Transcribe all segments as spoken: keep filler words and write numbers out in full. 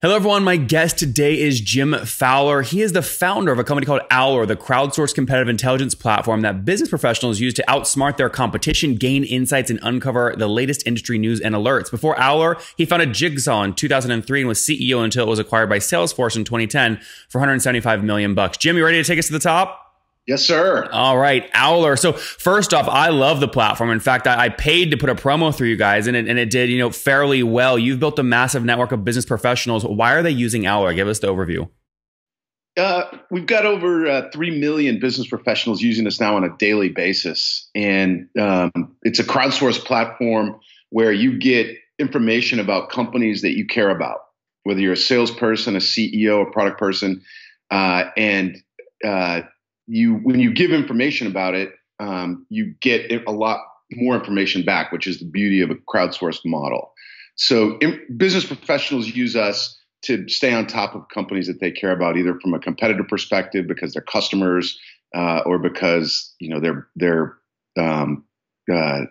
Hello, everyone. My guest today is Jim Fowler. He is the founder of a company called Owler, the crowdsourced competitive intelligence platform that business professionals use to outsmart their competition, gain insights, and uncover the latest industry news and alerts. Before Owler, he founded Jigsaw in two thousand three and was C E O until it was acquired by Salesforce in twenty ten for one hundred seventy-five million bucks. Jim, you ready to take us to the top? Yes, sir. All right, Owler. So first off, I love the platform. In fact, I, I paid to put a promo through you guys, and it, and it did, you know, fairly well. You've built a massive network of business professionals. Why are they using Owler? Give us the overview. Uh, we've got over uh, three million business professionals using this now on a daily basis. And um, it's a crowdsourced platform where you get information about companies that you care about, whether you're a salesperson, a C E O, a product person, uh, and uh You, when you give information about it, um, you get a lot more information back, which is the beauty of a crowdsourced model. So in, business professionals use us to stay on top of companies that they care about, either from a competitor perspective because they're customers, uh, or because, you know, they're they're um, uh,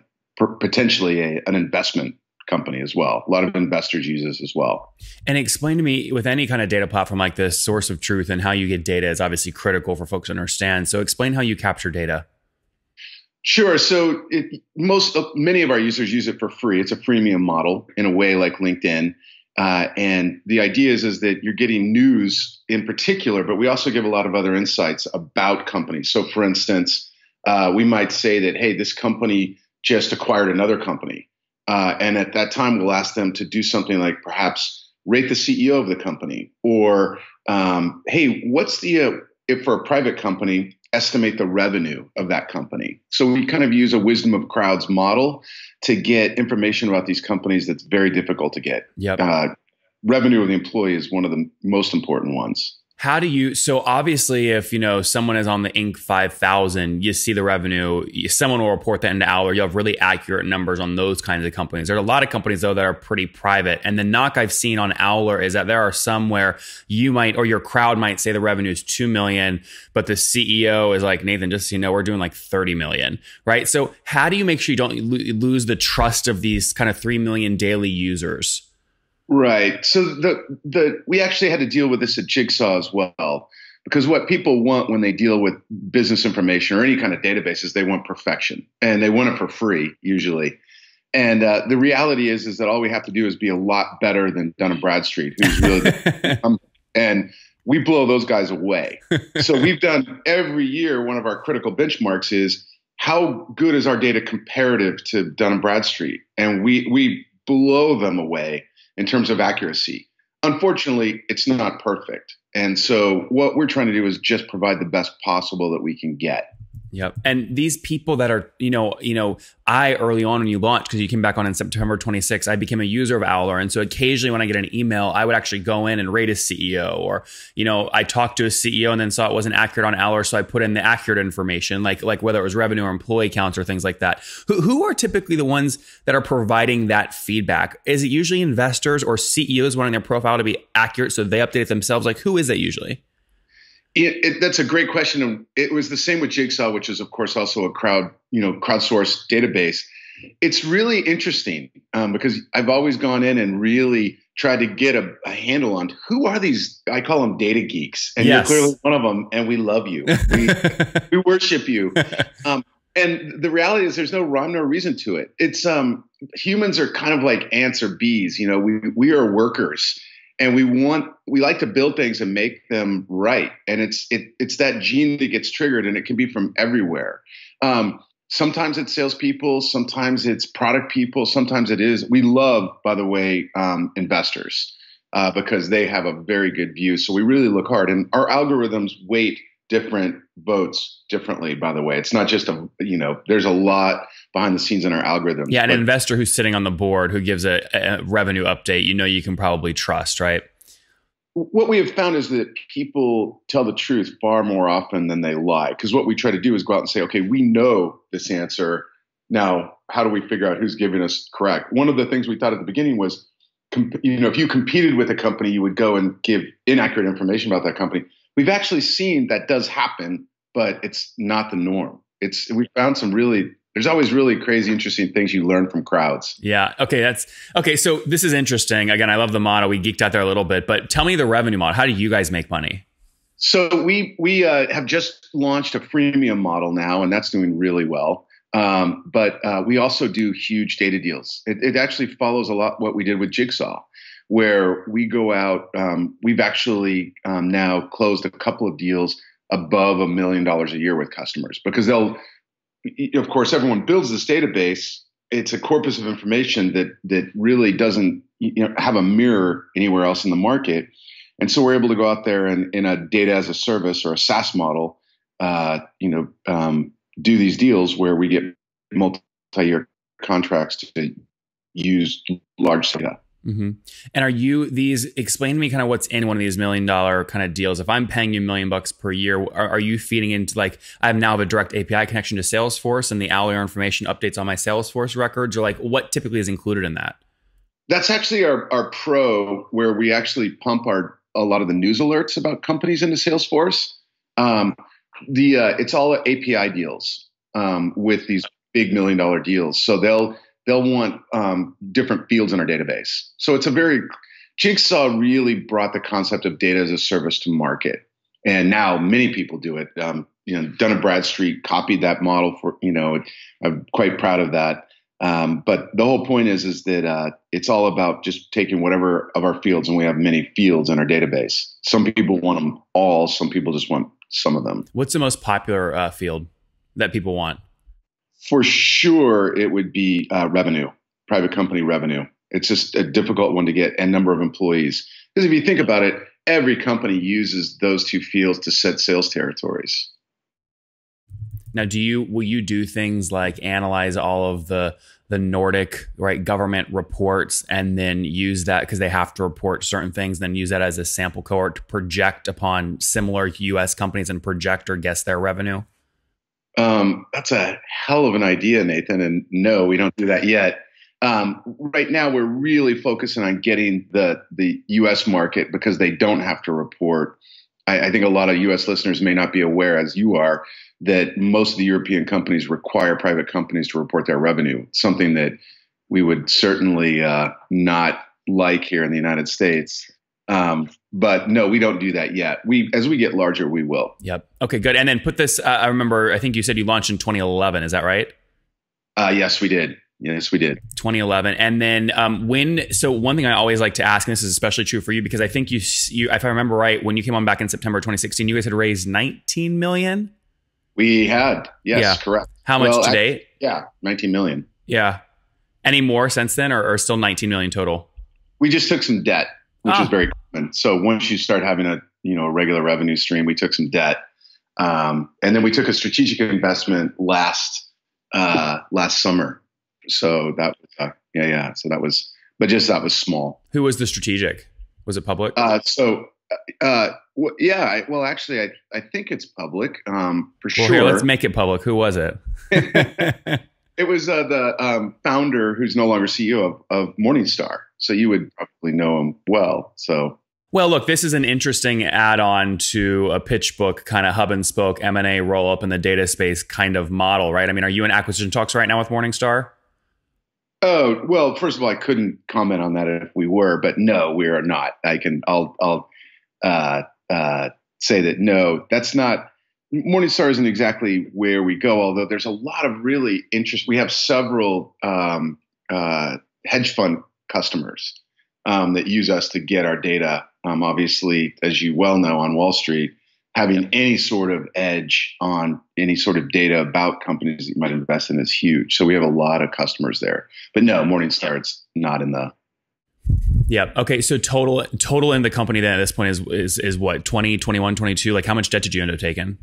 potentially a, an investment company as well. A lot of investors use this as well. And explain to me, with any kind of data platform like this, source of truth and how you get data is obviously critical for folks to understand. So explain how you capture data. Sure. So it, most, uh, many of our users use it for free. It's a freemium model in a way, like LinkedIn. Uh, and the idea is, is that you're getting news in particular, but we also give a lot of other insights about companies. So for instance, uh, we might say that, hey, this company just acquired another company. Uh, and at that time, we'll ask them to do something like perhaps rate the C E O of the company, or, um, hey, what's the, uh, if for a private company, estimate the revenue of that company. So we kind of use a wisdom of crowds model to get information about these companies that's very difficult to get. Yep. Uh, revenue of the employee is one of the most important ones. How do you, so obviously if, you know, someone is on the Inc five thousand, you see the revenue, you, someone will report that into Owler. You have really accurate numbers on those kinds of companies. There are a lot of companies though that are pretty private. And the knock I've seen on Owler is that there are some where you might, or your crowd might say the revenue is two million, but the C E O is like, Nathan, just so you know, we're doing like thirty million, right? So how do you make sure you don't lose the trust of these kind of three million daily users? Right. So the the we actually had to deal with this at Jigsaw as well, because what people want when they deal with business information or any kind of databases, they want perfection, and they want it for free usually. And uh, the reality is, is that all we have to do is be a lot better than Dun and Bradstreet, who's really um, and we blow those guys away. So we've done every year. One of our critical benchmarks is how good is our data comparative to Dun and Bradstreet, and we we blow them away in terms of accuracy. Unfortunately, it's not perfect. And so what we're trying to do is just provide the best possible that we can get. Yep. And these people that are, you know, you know, I early on when you launched, because you came back on in September twenty-sixth, I became a user of Owler. And so occasionally when I get an email, I would actually go in and rate a C E O, or, you know, I talked to a C E O and then saw it wasn't accurate on Owler. So I put in the accurate information, like, like whether it was revenue or employee counts or things like that. Who, who are typically the ones that are providing that feedback? Is it usually investors or C E Os wanting their profile to be accurate so they update it themselves? Like, who is that usually? It, it, that's a great question. It was the same with Jigsaw, which is, of course, also a crowd, you know, crowdsourced database. It's really interesting um, because I've always gone in and really tried to get a, a handle on who are these. I call them data geeks, and yes, you're clearly one of them. And we love you. We, we worship you. Um, and the reality is, there's no rhyme nor reason to it. It's um, humans are kind of like ants or bees. You know, we we are workers. And we want, we like to build things and make them right. And it's it, it's that gene that gets triggered, and it can be from everywhere. Um, sometimes it's salespeople, sometimes it's product people, sometimes it is. We love, by the way, um, investors uh, because they have a very good view. So we really look hard, and our algorithms weight different votes differently, by the way. It's not just a, you know, there's a lot behind the scenes in our algorithm. Yeah, an but, investor who's sitting on the board who gives a, a revenue update, you know, you can probably trust, right? What we have found is that people tell the truth far more often than they lie. Because what we try to do is go out and say, okay, we know this answer. Now, how do we figure out who's giving us correct? One of the things we thought at the beginning was, you know, if you competed with a company, you would go and give inaccurate information about that company. We've actually seen that does happen, but it's not the norm. It's, we found some really there's always really crazy, interesting things you learn from crowds. Yeah. Okay. That's okay. So this is interesting. Again, I love the model. We geeked out there a little bit, but tell me the revenue model. How do you guys make money? So we, we uh, have just launched a freemium model now, and that's doing really well. Um, but uh, we also do huge data deals. It, it actually follows a lot what we did with Jigsaw, where we go out. Um, we've actually um, now closed a couple of deals above a million dollars a year with customers, because they'll, of course, everyone builds this database. It's a corpus of information that that really doesn't you know, have a mirror anywhere else in the market. And so we're able to go out there and in a data as a service or a SaaS model, uh, you know, um, do these deals where we get multi-year contracts to use large data. Mm-hmm. And are you these, explain to me kind of what's in one of these million dollar kind of deals. If I'm paying you a million bucks per year, are, are you feeding into like, I now have a direct A P I connection to Salesforce and the Owler information updates on my Salesforce records, or like what typically is included in that? That's actually our, our pro, where we actually pump our, a lot of the news alerts about companies into Salesforce. Um, the, uh, it's all A P I deals, um, with these big million dollar deals. So they'll, they'll want um, different fields in our database. So it's a very, Jigsaw really brought the concept of data as a service to market. And now many people do it. Um, you know, Dun and Bradstreet copied that model for, you know, I'm quite proud of that. Um, but the whole point is, is that uh, it's all about just taking whatever of our fields, and we have many fields in our database. Some people want them all. Some people just want some of them. What's the most popular uh, field that people want? For sure, it would be uh, revenue, private company revenue. It's just a difficult one to get, and number of employees. Because if you think about it, every company uses those two fields to set sales territories. Now, do you will you do things like analyze all of the the Nordic right government reports, and then use that because they have to report certain things, then use that as a sample cohort to project upon similar U S companies and project or guess their revenue? Um, that's a hell of an idea, Nathan. And no, we don't do that yet. Um, right now, we're really focusing on getting the the U S market, because they don't have to report. I, I think a lot of U S listeners may not be aware, as you are, that most of the European companies require private companies to report their revenue, something that we would certainly uh, not like here in the United States. Um, but no, we don't do that yet. We, as we get larger, we will. Yep. Okay, good. And then put this, uh, I remember, I think you said you launched in twenty eleven. Is that right? Uh, yes, we did. Yes, we did. twenty eleven. And then, um, when, so one thing I always like to ask, and this is especially true for you, because I think you, you, if I remember right, when you came on back in September twenty sixteen, you guys had raised nineteen million. We had. Yes, yeah. Correct. How much well, to date? Yeah. nineteen million. Yeah. Any more since then, or, or still nineteen million total? We just took some debt, which oh. is very common. So once you start having a, you know, a regular revenue stream, we took some debt. Um, and then we took a strategic investment last, uh, last summer. So that, was, uh, yeah, yeah. So that was, but just that was small. Who was the strategic? Was it public? Uh, so, uh, well, yeah, I, well, actually, I, I think it's public, um, for well, sure. Here, let's make it public. Who was it? It was uh, the um, founder, who's no longer C E O of, of Morningstar. So you would probably know him well. So, well, look, this is an interesting add-on to a pitch book kind of hub and spoke M and A roll up in the data space kind of model, right? I mean, are you in acquisition talks right now with Morningstar? Oh, well, first of all, I couldn't comment on that if we were, but no, we are not. I can, I'll, I'll uh, uh, say that no, that's not. Morningstar isn't exactly where we go, although there's a lot of really interest. We have several um, uh, hedge fund customers um, that use us to get our data. Um, obviously, as you well know, on Wall Street, having any sort of edge on any sort of data about companies that you might invest in is huge. So we have a lot of customers there. But no, Morningstar is not in the... Yeah. Okay. So total total in the company then at this point is is is what, twenty, twenty-one, twenty-two? Like how much debt did you end up taking?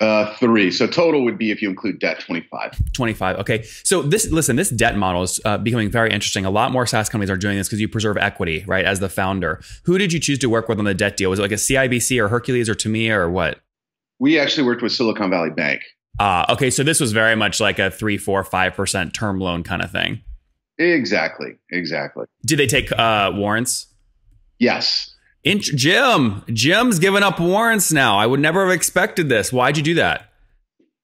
Uh, three. So total would be, if you include debt, twenty-five. twenty-five. Okay. So this, listen, this debt model is uh, becoming very interesting. A lot more SaaS companies are doing this because you preserve equity, right? As the founder, who did you choose to work with on the debt deal? Was it like a C I B C or Hercules or Tamia or what? We actually worked with Silicon Valley Bank. Ah, uh, okay. So this was very much like a three, four, five percent term loan kind of thing. Exactly. Exactly. Did they take uh, warrants? Yes. In Jim, Jim's giving up warrants now. I would never have expected this. Why'd you do that?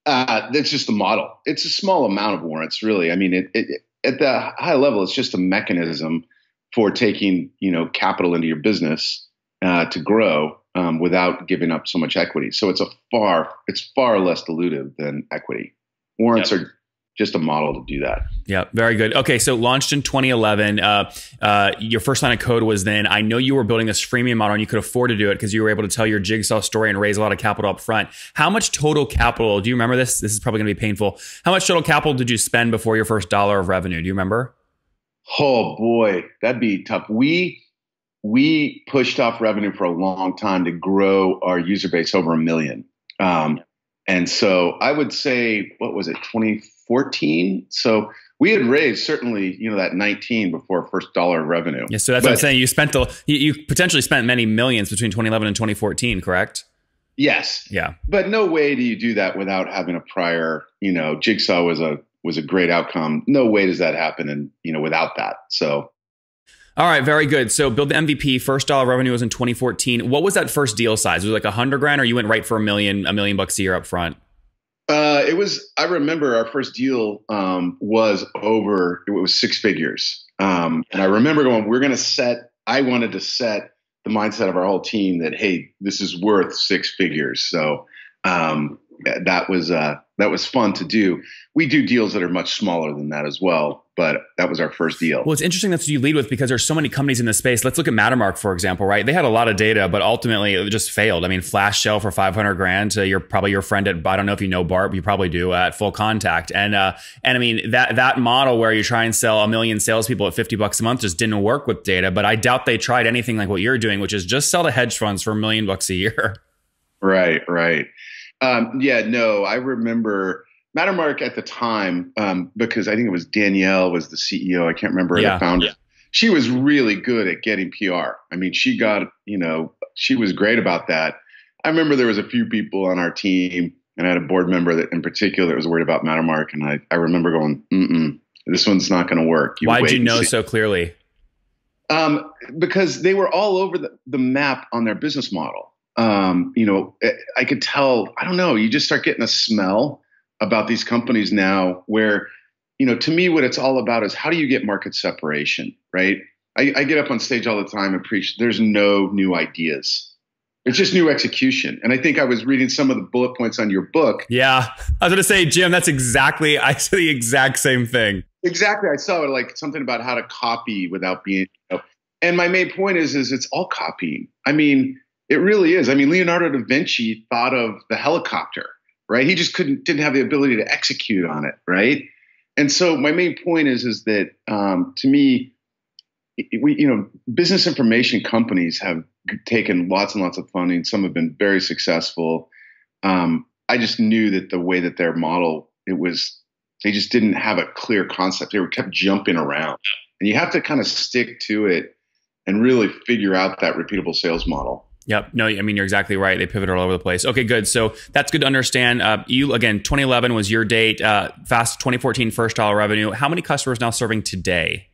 Uh, that's just the model. It's a small amount of warrants, really. I mean, it, it, at the high level, it's just a mechanism for taking, you know, capital into your business uh, to grow um, without giving up so much equity. So it's a far, it's far less dilutive than equity. Warrants yep. are just a model to do that. Yeah, very good. Okay, so launched in twenty eleven. Uh, uh, your first line of code was then, I know you were building this freemium model and you could afford to do it because you were able to tell your Jigsaw story and raise a lot of capital up front. How much total capital, do you remember this? This is probably gonna be painful. How much total capital did you spend before your first dollar of revenue? Do you remember? Oh boy, that'd be tough. We, we pushed off revenue for a long time to grow our user base over a million. Um, and so I would say, what was it, twenty fourteen. So we had raised certainly, you know, that nineteen before first dollar of revenue. Yeah. So that's but, what I'm saying. You spent, the, you, you potentially spent many millions between twenty eleven and twenty fourteen, correct? Yes. Yeah. But no way do you do that without having a prior, you know, Jigsaw was a, was a great outcome. No way does that happen. And, you know, without that. So. All right. Very good. So build the M V P. First dollar revenue was in twenty fourteen. What was that first deal size? Was it like a hundred grand or you went right for a million, a million bucks a year up front? Uh, it was, I remember our first deal, um, was over, it was six figures. Um, and I remember going, we're going to set, I wanted to set the mindset of our whole team that, hey, this is worth six figures. So, um, that was, uh, that was fun to do. We do deals that are much smaller than that as well, but that was our first deal. Well, it's interesting that's what you lead with because there's so many companies in this space. Let's look at Mattermark, for example, right? They had a lot of data, but ultimately it just failed. I mean, flash sale for five hundred grand. So you're probably your friend at, I don't know if you know Bart, but you probably do uh, at Full Contact. And, uh, and I mean, that, that model where you try and sell a million salespeople at fifty bucks a month just didn't work with data. But I doubt they tried anything like what you're doing, which is just sell to hedge funds for a million bucks a year. Right, right. Um, yeah, no, I remember Mattermark at the time, um, because I think it was Danielle was the C E O. I can't remember yeah, the founder. Yeah. She was really good at getting P R. I mean, she got, you know, she was great about that. I remember there was a few people on our team and I had a board member that in particular that was worried about Mattermark. And I, I remember going, mm-mm, this one's not going to work. You Why did you know so clearly? Um, because they were all over the, the map on their business model. Um, you know, I could tell, I don't know, you just start getting a smell about these companies now where, you know, to me, what it's all about is how do you get market separation, right? I, I get up on stage all the time and preach, there's no new ideas. It's just new execution. And I think I was reading some of the bullet points on your book. Yeah. I was going to say, Jim, that's exactly, I said the exact same thing. Exactly. I saw it like something about how to copy without being, you know. And my main point is, is it's all copying. I mean, it really is. I mean, Leonardo da Vinci thought of the helicopter, right? He just couldn't, didn't have the ability to execute on it, right? And so my main point is, is that um, to me, we, you know, business information companies have taken lots and lots of funding. Some have been very successful. Um, I just knew that the way that their model, it was, they just didn't have a clear concept. They were kept jumping around, and you have to kind of stick to it and really figure out that repeatable sales model. Yep. No, I mean, you're exactly right. They pivoted all over the place. Okay, good. So that's good to understand. Uh, you, again, twenty eleven was your date, uh, fast twenty fourteen first dollar revenue. How many customers now serving today?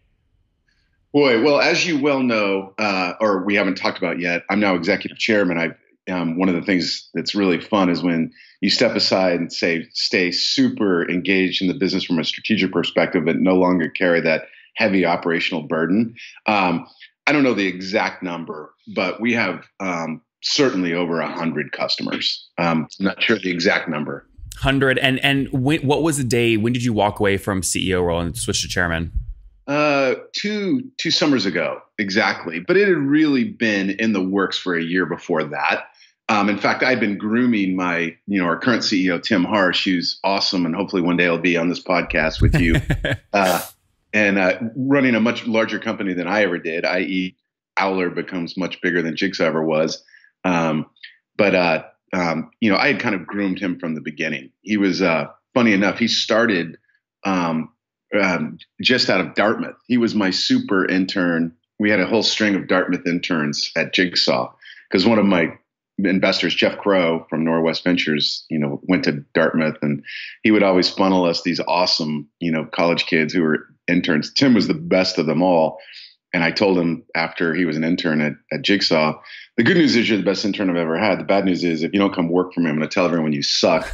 Boy, well, as you well know, uh, or we haven't talked about yet, I'm now executive chairman. I've, um, one of the things that's really fun is when you step aside and say, stay super engaged in the business from a strategic perspective, but no longer carry that heavy operational burden. Um, I don't know the exact number, but we have um, certainly over a hundred customers. Um, I'm not sure the exact number. Hundred. And and when, what was the day? When did you walk away from C E O role and switch to chairman? Uh, two two summers ago, exactly. But it had really been in the works for a year before that. Um, in fact, I've been grooming my, you know, our current C E O Tim Harsh, who's awesome, and hopefully one day I'll be on this podcast with you. uh, And uh, running a much larger company than I ever did, that is, Owler becomes much bigger than Jigsaw ever was. Um, but uh, um, you know, I had kind of groomed him from the beginning. He was uh, funny enough. He started um, um, just out of Dartmouth. He was my super intern. We had a whole string of Dartmouth interns at Jigsaw because one of my investors, Jeff Crow from Norwest Ventures, you know, went to Dartmouth, and he would always funnel us these awesome, you know, college kids who were interns. Tim was the best of them all. And I told him after he was an intern at, at Jigsaw, the good news is you're the best intern I've ever had. The bad news is if you don't come work for me, I'm going to tell everyone you suck.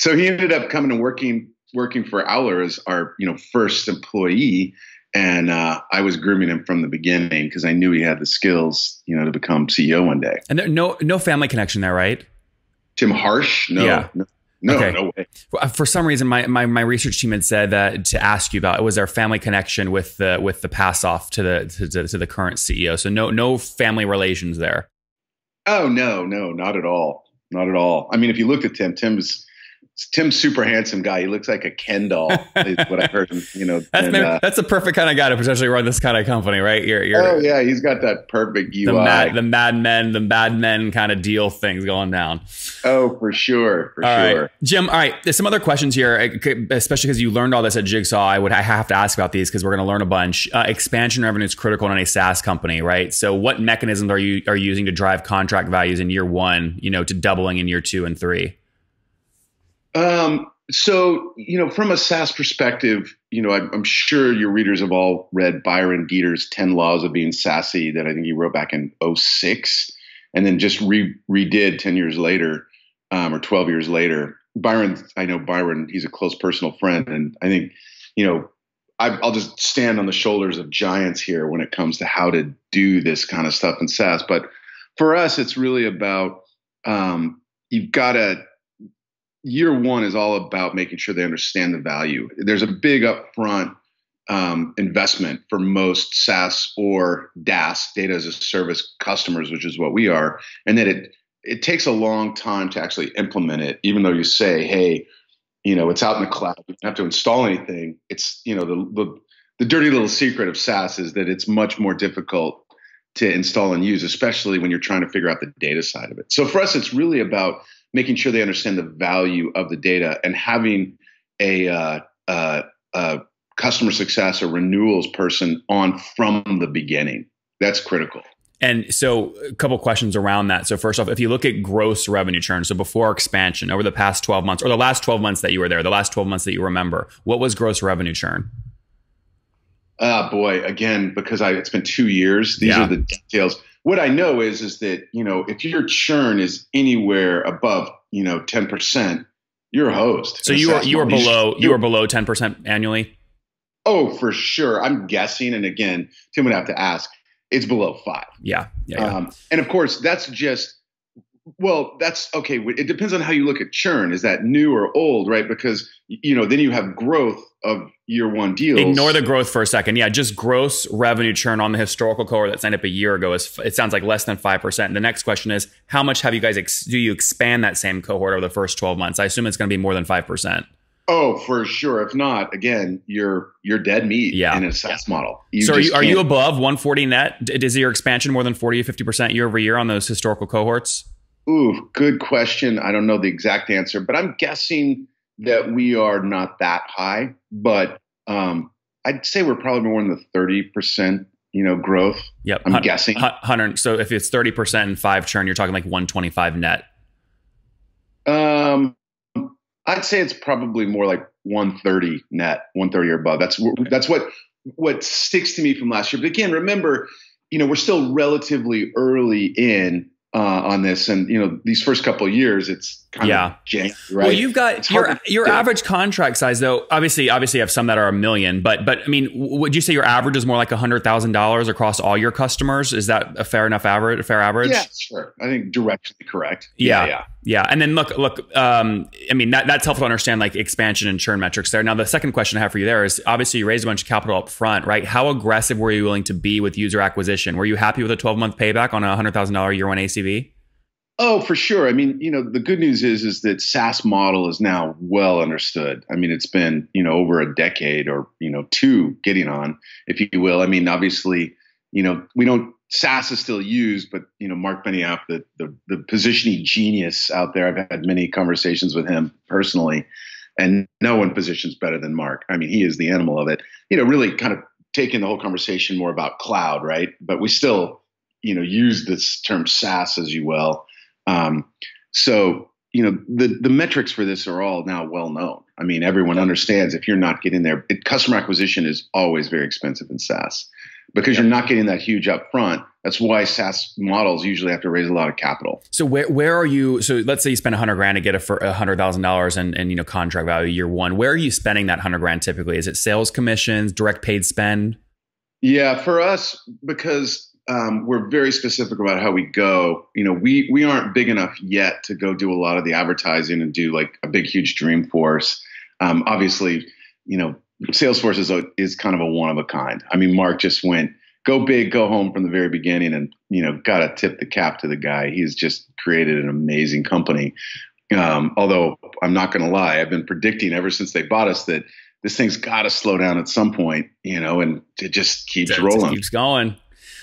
So he ended up coming and working working for Owler as our you know first employee, and uh, I was grooming him from the beginning because I knew he had the skills you know to become C E O one day. And no no family connection there, right? Tim Harsh? No. Yeah. No. No, okay. no way. For some reason, my, my my research team had said that to ask you about was there a family connection with the with the pass off to the to, to, to the current C E O. So no no family relations there. Oh no no not at all not at all. I mean, if you looked at Tim, Tim's Tim's super handsome guy. He looks like a Ken doll. Is what I heard him. You know, that's and, maybe, uh, that's the perfect kind of guy to potentially run this kind of company, right? You're, you're, oh yeah, he's got that perfect U I. The mad, the mad men, the bad men kind of deal things going down. Oh, for sure, for all sure, right. Jim. All right, there's some other questions here, especially because you learned all this at Jigsaw. I would I have to ask about these because we're going to learn a bunch. Uh, expansion revenue is critical in any SaaS company, right? So, what mechanisms are you are you using to drive contract values in year one, you know, to doubling in year two and three? Um, so, you know, from a SaaS perspective, you know, I'm, I'm sure your readers have all read Byron Gieter's ten laws of being sassy that I think he wrote back in oh six and then just re redid ten years later, um, or twelve years later. Byron, I know Byron, he's a close personal friend. And I think, you know, I, I'll just stand on the shoulders of giants here when it comes to how to do this kind of stuff in SaaS. But for us, it's really about, um, you've got to, year one is all about making sure they understand the value. There's a big upfront um, investment for most SaaS or D A S, data as a service customers, which is what we are. And then it, it takes a long time to actually implement it, even though you say, hey, you know, it's out in the cloud, you don't have to install anything. It's, you know, the, the, the dirty little secret of SaaS is that it's much more difficult to install and use, especially when you're trying to figure out the data side of it. So for us, it's really about making sure they understand the value of the data and having a uh, uh, uh, customer success or renewals person on from the beginning. That's critical. And so a couple of questions around that. So first off, if you look at gross revenue churn, so before expansion over the past twelve months or the last twelve months that you were there, the last twelve months that you remember, what was gross revenue churn? Ah, oh boy, again, because I, it's been two years. These yeah. are the details. What I know is, is that, you know, if your churn is anywhere above, you know, ten percent, you're a host. So you are, you are below, you are below ten percent annually. Oh, for sure. I'm guessing. And again, Tim would have to ask, it's below five. Yeah. yeah, yeah. Um, and of course that's just, well, that's okay. It depends on how you look at churn. Is that new or old, right? Because, you know, then you have growth of year one deals. Ignore the growth for a second. Yeah, just gross revenue churn on the historical cohort that signed up a year ago is, it sounds like, less than five percent. The next question is, how much have you guys, ex do you expand that same cohort over the first twelve months? I assume it's going to be more than five percent. Oh, for sure. If not, again, you're you're dead meat yeah. in a SaaS model. You so are you, are you above one forty net? Is your expansion more than forty or fifty percent year over year on those historical cohorts? Ooh, good question. I don't know the exact answer, but I'm guessing that we are not that high, but um, I'd say we're probably more in the thirty percent, you know, growth. Yep. I'm guessing. one hundred. So if it's thirty percent and five churn, you're talking like one twenty-five net. Um, I'd say it's probably more like one thirty net, one thirty or above. That's, that's what, what sticks to me from last year. But again, remember, you know, we're still relatively early in Uh, on this, and you know these first couple of years, it's kind yeah. of janky, right? Well, you've got your your average contract size, though. Obviously, obviously, you have some that are a million, but but I mean, would you say your average is more like a hundred thousand dollars across all your customers? Is that a fair enough average? A fair average? Yeah, sure. I think directionally correct. Yeah, yeah, yeah. yeah. And then look, look. Um, I mean, that that's helpful to understand like expansion and churn metrics there. Now, the second question I have for you there is obviously you raised a bunch of capital up front, right? How aggressive were you willing to be with user acquisition? Were you happy with a twelve month payback on a hundred thousand dollar year one A C V? Oh, for sure. I mean, you know, the good news is, is that SaaS model is now well understood. I mean, it's been, you know, over a decade or, you know, two getting on, if you will. I mean, obviously, you know, we don't, SaaS is still used, but, you know, Mark Benioff, the, the, the positioning genius out there, I've had many conversations with him personally, and no one positions better than Mark. I mean, he is the animal of it, you know, really kind of taking the whole conversation more about cloud, right? But we still, you know, use this term SaaS as you will. Um, so, you know, the, the metrics for this are all now well known. I mean, everyone understands if you're not getting there, it, customer acquisition is always very expensive in SaaS. because yep. you're not getting that huge upfront. That's why SaaS models usually have to raise a lot of capital. So where where are you? So let's say you spend a hundred grand to get a, a hundred thousand dollars and and you know contract value year one. Where are you spending that hundred grand typically? Is it sales commissions, direct paid spend? Yeah, for us, because um, we're very specific about how we go. You know, we we aren't big enough yet to go do a lot of the advertising and do like a big huge Dreamforce. Um, obviously, you know, Salesforce is a, is kind of a one of a kind. I mean, Mark just went go big, go home from the very beginning, and you know, gotta tip the cap to the guy. He's just created an amazing company. Um, although I'm not gonna lie, I've been predicting ever since they bought us that this thing's gotta slow down at some point, you know, and it just keeps it rolling, keeps going.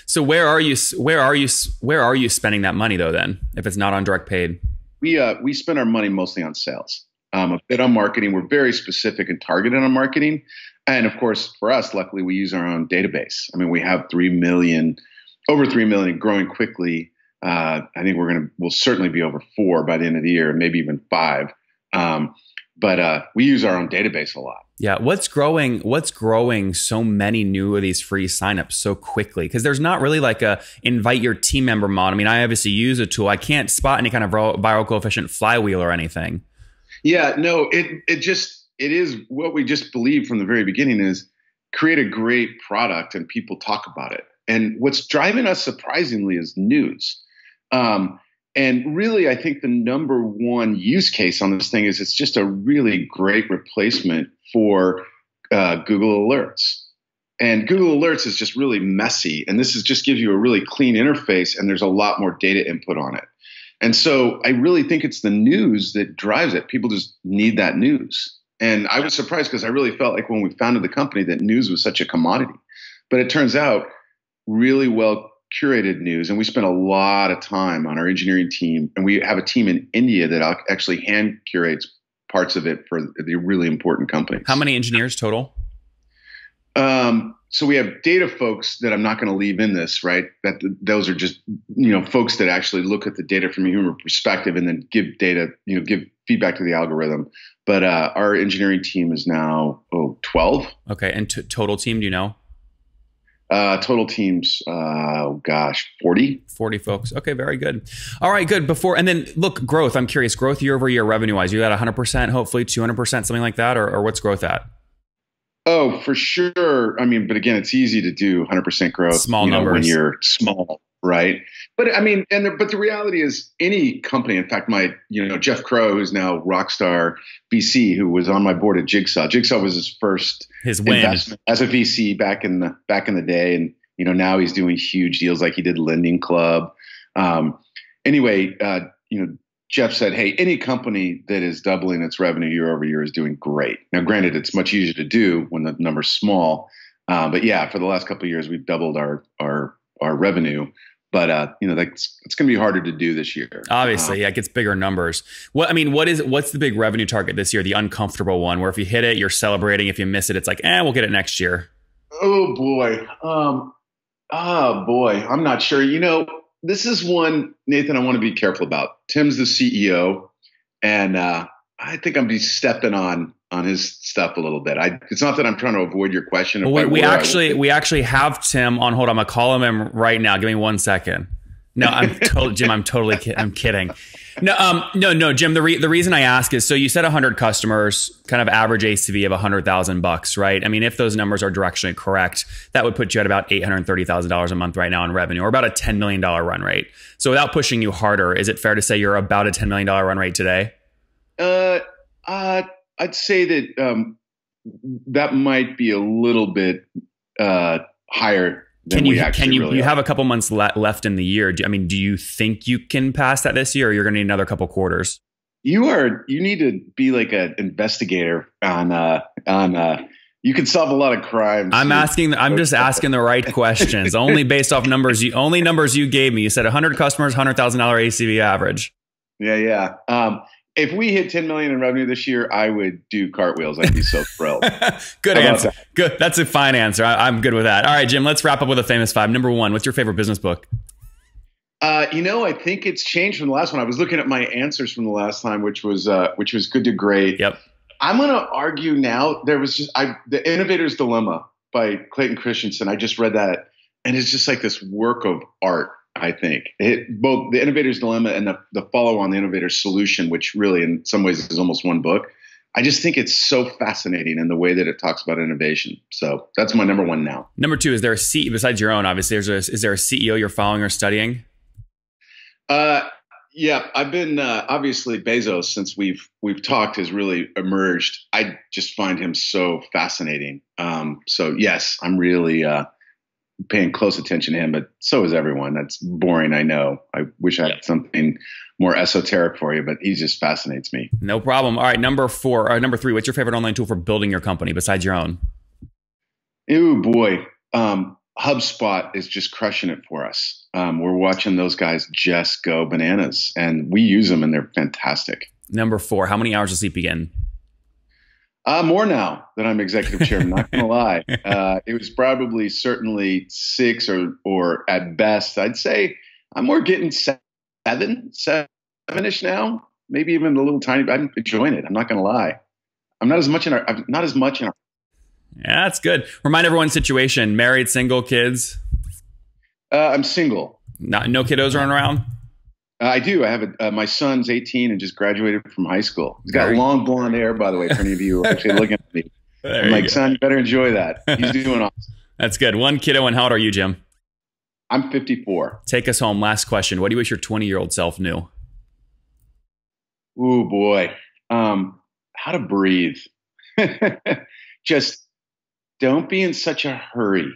So where are you? Where are you? Where are you spending that money though? Then, if it's not on direct paid, we uh, we spend our money mostly on sales. Um, a bit on marketing. We're very specific and targeted on marketing. And of course, for us, luckily, we use our own database. I mean, we have three million, over three million, growing quickly. Uh, I think we're going to, we'll certainly be over four by the end of the year, maybe even five. Um, but uh, we use our own database a lot. Yeah. What's growing, what's growing so many new of these free signups so quickly? Because there's not really like a invite your team member model. I mean, I obviously use a tool. I can't spot any kind of viral coefficient flywheel or anything. Yeah, no, it, it just, it is what we just believe from the very beginning is create a great product and people talk about it. And what's driving us surprisingly is news. Um, and really, I think the number one use case on this thing is it's just a really great replacement for uh, Google Alerts. And Google Alerts is just really messy. And this is just gives you a really clean interface and there's a lot more data input on it. And so I really think it's the news that drives it. People just need that news. And I was surprised because I really felt like when we founded the company that news was such a commodity. But it turns out really well curated news. And we spent a lot of time on our engineering team. And we have a team in India that actually hand curates parts of it for the really important companies. How many engineers total? Um, so we have data folks that I'm not going to leave in this, right? That th those are just, you know, folks that actually look at the data from a human perspective and then give data, you know, give feedback to the algorithm. But uh, our engineering team is now oh, twelve. Okay, and t total team, do you know? Uh, total teams, uh, gosh, forty. forty folks. Okay, very good. All right, good. Before and then look, growth. I'm curious, growth year over year, revenue wise. You got one hundred percent, hopefully two hundred percent, something like that, or, or what's growth at? Oh, for sure. I mean, but again, it's easy to do one hundred percent growth small you know, numbers. When you're small, right? But I mean, and the, but the reality is any company, in fact, my, you know, Jeff Crow, who's now Rockstar V C, who was on my board at Jigsaw. Jigsaw was his first his win. investment as a V C back in the, back in the day. And, you know, now he's doing huge deals like he did Lending Club. Um, anyway, uh, you know, Jeff said, hey, any company that is doubling its revenue year over year is doing great. Now, granted, it's much easier to do when the number's small. Uh, but yeah, for the last couple of years, we've doubled our our, our revenue. But, uh, you know, that's, it's going to be harder to do this year. Obviously, um, yeah, it gets bigger numbers. What I mean, what is what's the big revenue target this year? The uncomfortable one where if you hit it, you're celebrating. If you miss it, it's like, eh, we'll get it next year. Oh, boy. Um, oh, boy. I'm not sure. You know. This is one, Nathan, I want to be careful about. Tim's the C E O, and uh, I think I'm be stepping on on his stuff a little bit. I, it's not that I'm trying to avoid your question. Well, we were, we actually we actually have Tim on hold. I'm gonna call him in right now. Give me one second. No, I'm totally Jim. I'm totally ki I'm kidding. No, um, no, no, Jim. The re the reason I ask is so you said one hundred customers, kind of average A C V of one hundred thousand bucks, right? I mean, if those numbers are directionally correct, that would put you at about eight hundred thirty thousand dollars a month right now in revenue, or about a ten million dollar run rate. So without pushing you harder, is it fair to say you're about a ten million dollar run rate today? Uh, uh I'd say that um, that might be a little bit uh, higher. Can you, can you, really you have a couple months le left in the year. Do, I mean, do you think you can pass that this year or you're going to need another couple quarters? You are, you need to be like an investigator on, uh, on, uh, you can solve a lot of crimes. I'm asking, I'm just asking the right questions only based off numbers. You only numbers you gave me. You said one hundred customers, one hundred thousand dollar A C V average. Yeah. Yeah. Um, if we hit ten million in revenue this year, I would do cartwheels. I'd be so thrilled. Good answer. That? Good. That's a fine answer. I, I'm good with that. All right, Jim, let's wrap up with a famous five. Number one, what's your favorite business book? Uh, you know, I think it's changed from the last one. I was looking at my answers from the last time, which was, uh, which was Good to Great. Yep. I'm going to argue now there was just, I, the Innovator's Dilemma by Clayton Christensen. I just read that And it's just like this work of art, I think. It, both The Innovator's Dilemma and the, the follow-on, The Innovator's Solution, which really in some ways is almost one book. I just think it's so fascinating in the way that it talks about innovation. So that's my number one now. Number two, is there a C E O, besides your own, obviously, is there a, is there a C E O you're following or studying? Uh, yeah, I've been, uh, obviously Bezos, since we've, we've talked, has really emerged. I just find him so fascinating. Um, so yes, I'm really, uh, paying close attention to him, but so is everyone. That's boring, I know. I wish I had something more esoteric for you, but he just fascinates me. No problem. All right, number four, or number three, what's your favorite online tool for building your company besides your own? Ooh, boy. Um, HubSpot is just crushing it for us. Um, we're watching those guys just go bananas, and we use them, and they're fantastic. Number four, how many hours of sleep you getting? Uh, more now that I'm executive chairman, not going to lie. Uh, it was probably certainly six or, or at best, I'd say I'm more getting seven, seven-ish now, maybe even a little tiny, I'm enjoying it. I'm not going to lie. I'm not as much in our, I'm not as much in our. Yeah, that's good. Remind everyone's situation, married, single, kids. Uh, I'm single. Not, no kiddos running around? Uh, I do. I have a, uh, my son's eighteen and just graduated from high school. He's got there long blonde hair, by the way, for any of you who are actually looking at me. I'm like, go. Son, you better enjoy that. He's doing awesome. That's good. One kiddo, and how old are you, Jim? I'm fifty-four. Take us home. Last question. What do you wish your twenty-year-old self knew? Ooh, boy. Um, how to breathe. Just don't be in such a hurry.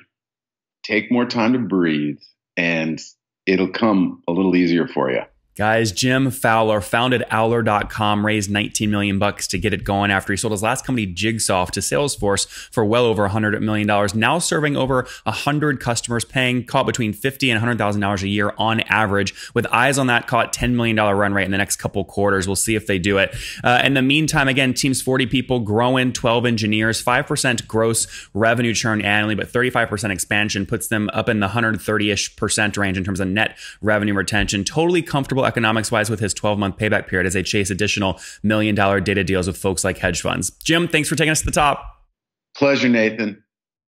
Take more time to breathe, and it'll come a little easier for you. Guys, Jim Fowler founded Owler dot com, raised nineteen million bucks to get it going after he sold his last company, Jigsaw, to Salesforce for well over one hundred million dollars, now serving over one hundred customers, paying caught between fifty thousand dollars and one hundred thousand dollars a year on average, with eyes on that caught ten million dollars run rate in the next couple quarters. We'll see if they do it. Uh, in the meantime, again, team's forty people, growing, twelve engineers, five percent gross revenue churn annually, but thirty-five percent expansion puts them up in the one hundred thirty-ish percent range in terms of net revenue retention. Totally comfortable economics-wise with his twelve-month payback period as they chase additional million-dollar data deals with folks like hedge funds. Jim, thanks for taking us to the top. Pleasure, Nathan.